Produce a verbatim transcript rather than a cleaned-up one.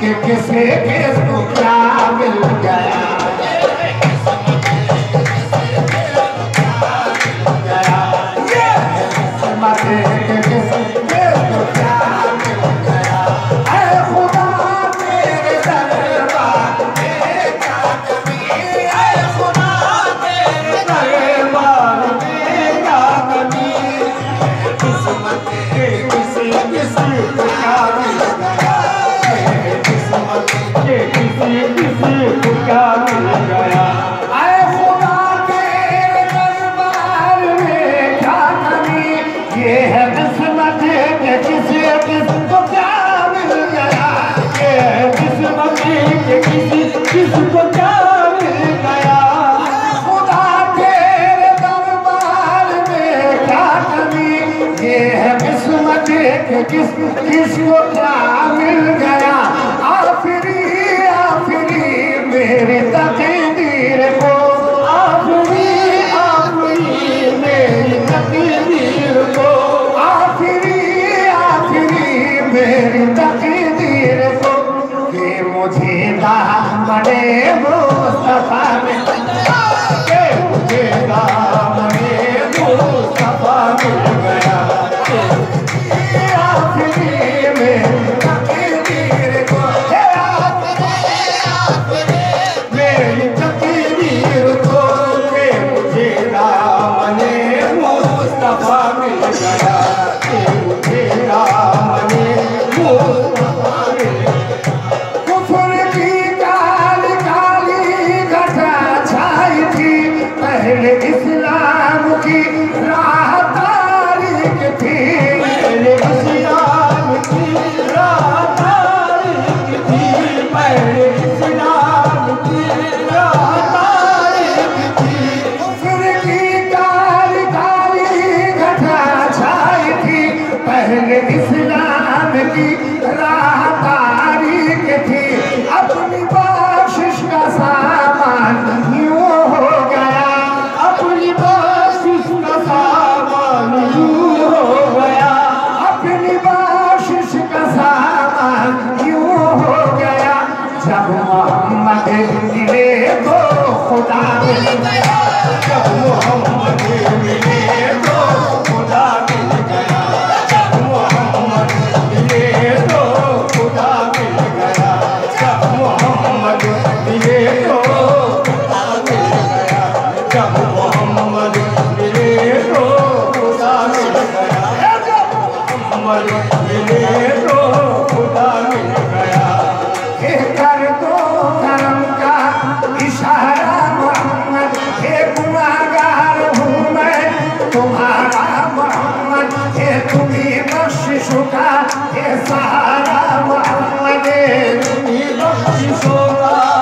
के किसे किसको क्या मिल गया, किसको क्या मिल गया, खुदा तेरे दरबार में क्या कमी, ये है किस्मत के किस किसको क्या मिल गया। आखिरी आखिरी मेरी तकदीर को, आखिरी आखिरी मेरी तकदीर को, आखिरी आखिरी मेरी तकदीर को, ये मुझे ना बड़े मुस्तफा में के मुझे दामने मुस्तफा मिल गया, आखिरी में तकदीर को, मेरी तकदीर को, के मुझे दामने मुस्तफा मिल गया, के मुझे दामने मुस्तफा मिल गया। इस्लाम की राह तारीख थी, पहले इस्लाम की राह तारीख थी, पहले इस्लाम की राह तारीख थी, कुफ्र की काली काली घटा छाई थी, पहले इस्लाम की राह तारीख थी, अपनी बख्शिश का सामान यूँ हो गया, अपनी बख्शिश का सामान यूँ हो गया, अपनी बख्शिश का सामान यूँ हो गया, जब मोहम्मद मिले तो खुदा मिल गया, जब मोहम्मद मिले तो खुदा मिल गया, जब मोहम्मद मिले तो खुदा मिल गया, जब मोहम्मद मिले तो खुदा मिल गया, जब मोहम्मद मिले तो खुदा मिल गया, जब मोहम्मद मिले तो खुदा मिल गया। हे कर दो करम का इशारा मोहम्मद, हे गुनाहगार हूँ मैं तुम्हारा मोहम्मद, हे तुम्हीं बख्शिशों का हे सहारा मोहम्मद, तुम्हीं बख्शिशों का